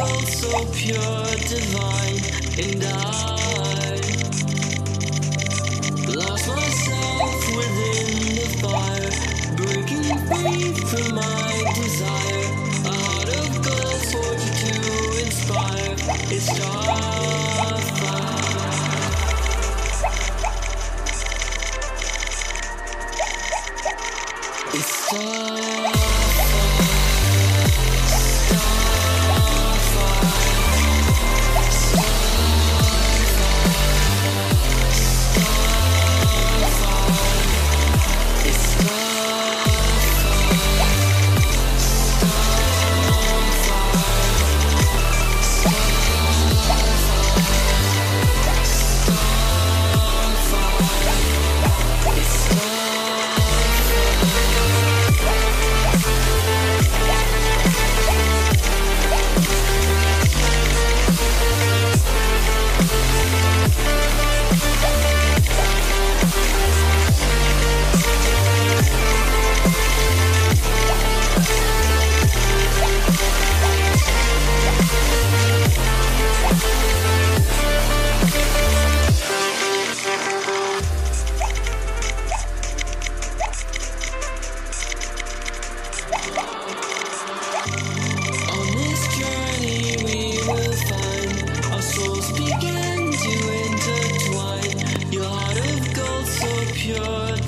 gold so pure, divine, and I lost myself within the fire, breaking free from my desire. A heart of gold forged to inspire, it's starfire. It's starfire.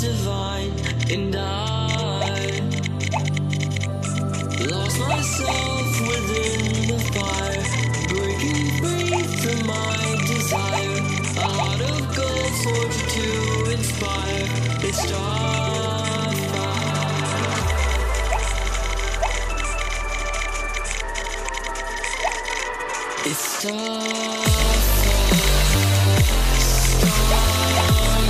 Divine, and I lost myself within the fire, breaking free from my desire. A heart of gold forged to inspire, it's starfire. It's starfire. Starfire.